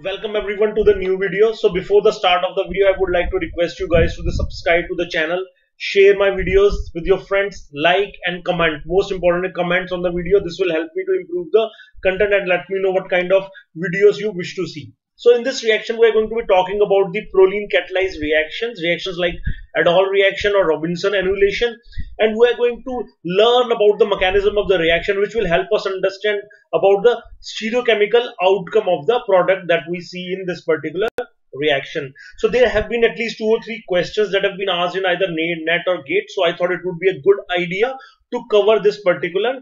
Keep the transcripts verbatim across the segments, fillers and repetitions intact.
Welcome everyone to the new video. So before the start of the video, I would like to request you guys to subscribe to the channel, share my videos with your friends, like and comment. Most importantly, comments on the video. This will help me to improve the content and let me know what kind of videos you wish to see. So in this reaction, we are going to be talking about the proline catalyzed reactions, reactions like Aldol reaction or Robinson annulation, and we are going to learn about the mechanism of the reaction, which will help us understand about the stereochemical outcome of the product that we see in this particular reaction. So there have been at least two or three questions that have been asked in either NET or GATE, so I thought it would be a good idea to cover this particular.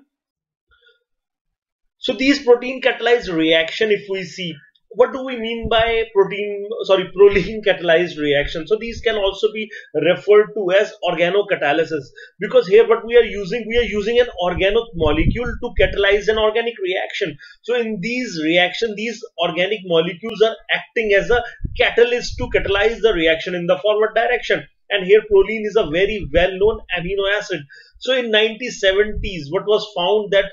So these protein catalyzed reaction, if we see, what do we mean by protein, sorry, proline catalyzed reaction? So these can also be referred to as organocatalysis, because here what we are using, we are using an organic molecule to catalyze an organic reaction. So in these reaction, these organic molecules are acting as a catalyst to catalyze the reaction in the forward direction. And here proline is a very well-known amino acid. So in nineteen seventies, what was found that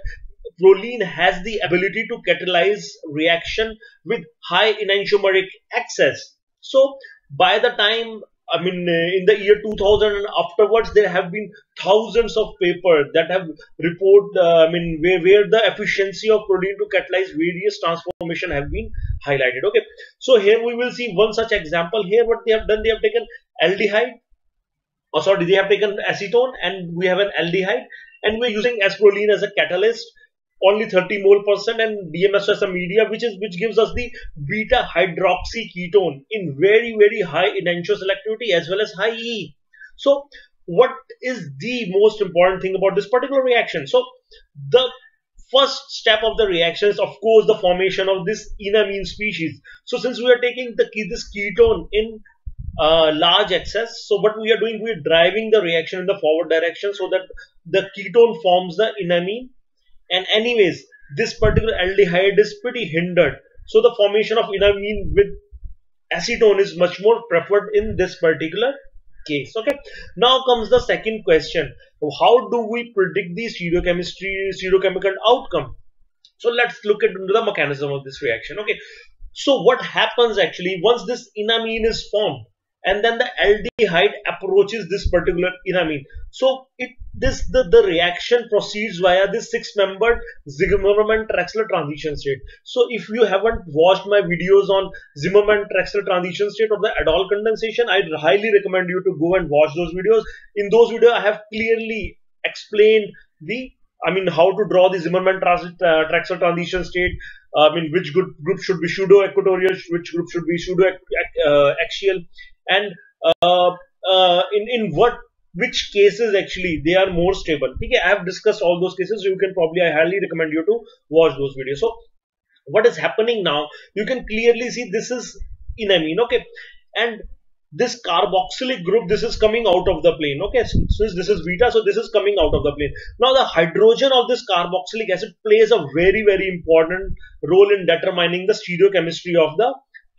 proline has the ability to catalyze reaction with high enantiomeric access. So by the time, I mean in the year two thousand and afterwards, there have been thousands of papers that have report, uh, I mean where, where the efficiency of proline to catalyze various transformation have been highlighted. Okay, so here we will see one such example. Here what they have done, they have taken aldehyde, or sorry, they have taken acetone, and we have an aldehyde, and we're using S-proline as a catalyst, only thirty mole percent, and D M S O as a media, which is which gives us the beta hydroxy ketone in very very high enantio selectivity as well as high E. So what is the most important thing about this particular reaction? So the first step of the reaction is of course the formation of this enamine species. So since we are taking the this ketone in Uh, large excess, so what we are doing, we are driving the reaction in the forward direction so that the ketone forms the enamine. And anyways, this particular aldehyde is pretty hindered, so the formation of enamine with acetone is much more preferred in this particular case. Okay, now comes the second question. How do we predict the stereochemistry, stereochemical outcome? So let's look at the mechanism of this reaction. Okay, so what happens actually, once this enamine is formed, and then the aldehyde approaches this particular enamine. So it this the, the reaction proceeds via this six-membered Zimmerman-Traxler transition state. So if you haven't watched my videos on Zimmerman-Traxler transition state of the aldol condensation, I highly recommend you to go and watch those videos. In those videos, I have clearly explained the, I mean, how to draw the Zimmerman-Traxler transition state. I mean, which good group should be pseudo-equatorial, which group should be pseudo-axial, and uh, uh, in in what which cases actually they are more stable. Okay, I have discussed all those cases. So you can probably, I highly recommend you to watch those videos. So what is happening now? You can clearly see this is enamine. Okay, and this carboxylic group, this is coming out of the plane. Okay, since this is beta, so this is coming out of the plane. Now the hydrogen of this carboxylic acid plays a very very important role in determining the stereochemistry of the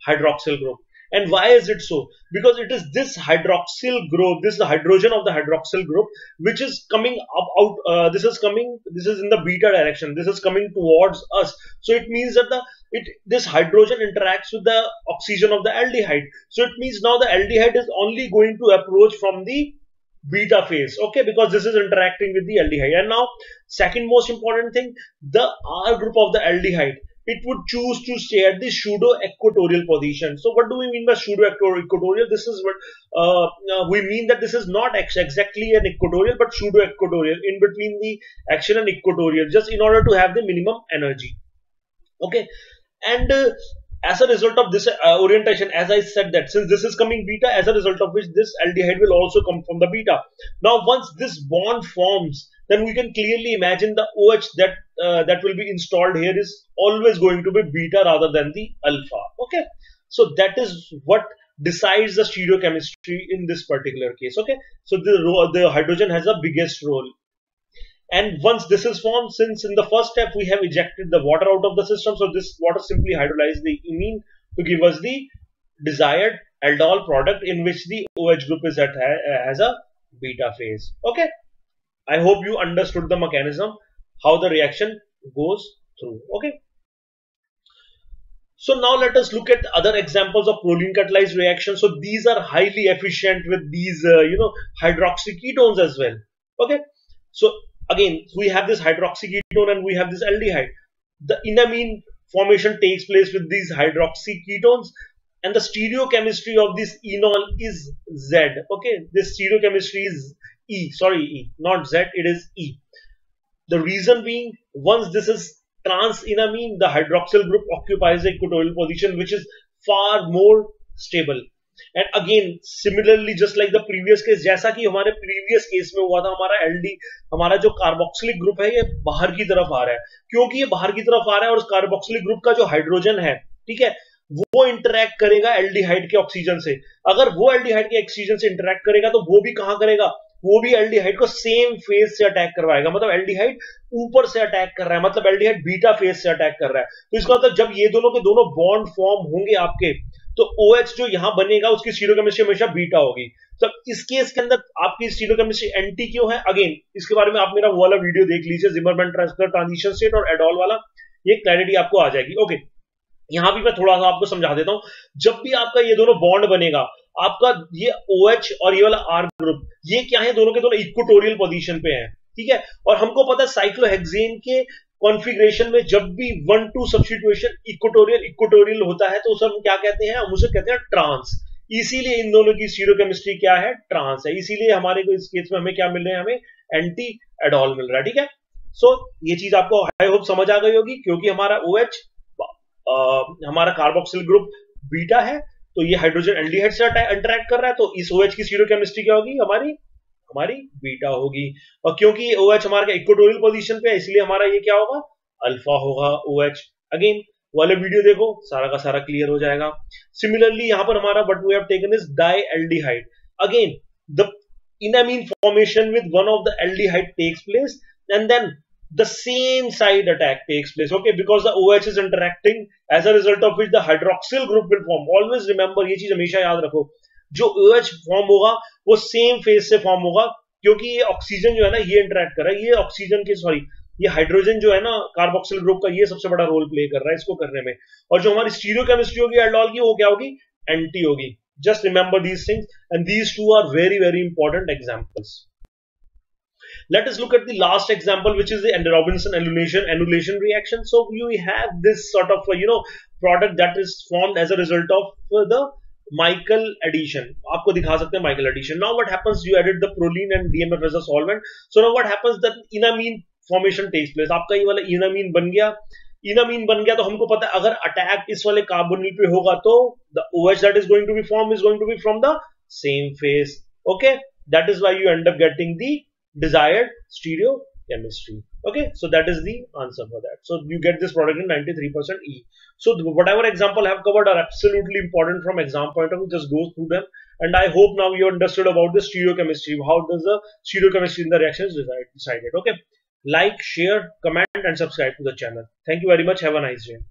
hydroxyl group. And why is it so? Because it is this hydroxyl group, this is the hydrogen of the hydroxyl group, which is coming up out. Uh, this is coming. This is in the beta direction. This is coming towards us. So it means that the it this hydrogen interacts with the oxygen of the aldehyde. So it means now the aldehyde is only going to approach from the beta phase. Okay, because this is interacting with the aldehyde. And now, second most important thing, the R group of the aldehyde, it would choose to stay at the pseudo-equatorial position. So what do we mean by pseudo-equatorial? This is what uh, uh, we mean, that this is not ex exactly an equatorial, but pseudo-equatorial, in between the axial and equatorial, just in order to have the minimum energy. Okay, and uh, as a result of this uh, orientation, as I said that since this is coming beta, as a result of which this aldehyde will also come from the beta. Now once this bond forms, then we can clearly imagine the OH that uh, that will be installed here is always going to be beta rather than the alpha. Okay, so that is what decides the stereochemistry in this particular case. Okay, so the, the hydrogen has the biggest role. And once this is formed, since in the first step we have ejected the water out of the system, so this water simply hydrolyzes the imine to give us the desired aldol product, in which the OH group is at has a beta phase. Okay, I hope you understood the mechanism, how the reaction goes through. Okay. So now let us look at other examples of proline catalyzed reactions. So these are highly efficient with these uh, you know hydroxy ketones as well. Okay, so again we have this hydroxy ketone and we have this aldehyde. The enamine formation takes place with these hydroxy ketones, and the stereochemistry of this enol is Z. Okay, this stereochemistry is E, sorry, E, not Z, it is E. The reason being, once this is trans-enamine, the hydroxyl group occupies a cation position which is far more stable. And again, similarly, just like the previous case, जैसा कि हमारे previous case में हुआ था, हमारा L D, हमारा जो carboxylic group है, ये बाहर की तरफ आ रहा है, क्योंकि ये बाहर की तरफ आ रहा है और carboxylic group का जो hydrogen है, ठीक है, वो interact करेगा aldehyde के oxygen से. अगर वो aldehyde के oxygen से interact करेगा, तो वो भी कहाँ करेगा? वो भी एल्डिहाइड को सेम फेज से अटैक करवाएगा, मतलब एल्डिहाइड ऊपर से अटैक कर रहा है, मतलब एल्डिहाइड बीटा फेज से अटैक कर रहा है. तो इसका मतलब जब ये दोनों के दोनों बॉन्ड फॉर्म होंगे आपके, तो OH जो यहाँ बनेगा उसकी स्टीरियोकेमिस्ट्री हमेशा बीटा होगी. तो इस केस के अंदर आपकी स्टीरियोकेमिस्ट्री एंटी क्यों है? अगेन इसके बारे में आप मेरा वो वाला वीडियो देख लीजिए, ज़िमरमैन-ट्रैक्सलर ट्रांजिशन स्टेट और एडोल वाला, ये क्लैरिटी आपको आ जाएगी. ओके, यहाँ भी मैं थोड़ा सा आपको समझा देता हूँ. जब भी आपका ये दोनों बॉन्ड बनेगा, आपका ये OH और ये वाला R ग्रुप, ये क्या है? दोनों के दोनों इक्वेटोरियल पोजीशन पे हैं, ठीक है. और हमको पता है साइक्लोहेक्सेन के कॉन्फ़िगरेशन में जब भी one two substitution equatorial equatorial होता है, तो उसे हम क्या कहते हैं? हम उसे कहते हैं ट्रांस. इसीलिए इन दोनों की स्टीरियोकेमिस्ट्री क्या है? ट्रांस है. इसीलिए हमारे को इस केस में हमें क्या मिल रहा है? हमें एंटी एडोल मिल रहा है, ठीक है. सो ये चीज आपको आई होप समझ आ गई होगी, क्योंकि हमारा OH, हमारा कार्बोक्सिल ग्रुप बीटा है, तो ये हाइड्रोजन एल्डिहाइड से इंटरैक्ट कर रहा है, तो इस OH की स्टीरियोकेमिस्ट्री क्या होगी? हमारी हमारी बीटा होगी. और क्योंकि ये OH हमारा इक्वेटोरियल पोजीशन पे है, इसलिए हमारा ये क्या होगा? अल्फा होगा OH. अगेन वाले वीडियो देखो, सारा का सारा क्लियर हो जाएगा. सिमिलरली यहाँ पर हमारा what we have taken is dialdehyde. Again the enamine formation with one of the aldehyde takes place and then the same side attack takes place, okay, because the OH is interacting, as a result of which the hydroxyl group will form. Always remember, ये चीज हमेशा याद रखो, जो OH form होगा वो same phase से form होगा, क्योंकि ये oxygen जो है ना ये interact कर रहा है, ये oxygen के sorry ये hydrogen जो है ना carboxyl group का, ये सबसे बड़ा role play कर रहा है इसको करने में. और जो हमारी stereochemistry होगी aldol की, वो क्या होगी? Anti होगी. Just remember these things, and these two are very very important examples. Let us look at the last example, which is the Robinson annulation annulation reaction. So you have this sort of you know product that is formed as a result of the Michael addition. आपको दिखा सकते हैं Michael addition. Now what happens? You added the proline and D M F as a solvent. So now what happens? That enamine formation takes place. आपका ये वाला enamine बन गया. Enamine बन गया तो हमको पता है अगर attack इस वाले carbonyl पे होगा तो the OH that is going to be formed is going to be from the same phase. Okay, that is why you end up getting the desired stereochemistry. Okay, so that is the answer for that. So you get this product in ninety-three percent E. So whatever example I have covered are absolutely important from exam point of view. Just go through them, and I hope now you understood about the stereochemistry. How does the stereochemistry in the reaction is decided? Okay, like, share, comment, and subscribe to the channel. Thank you very much. Have a nice day.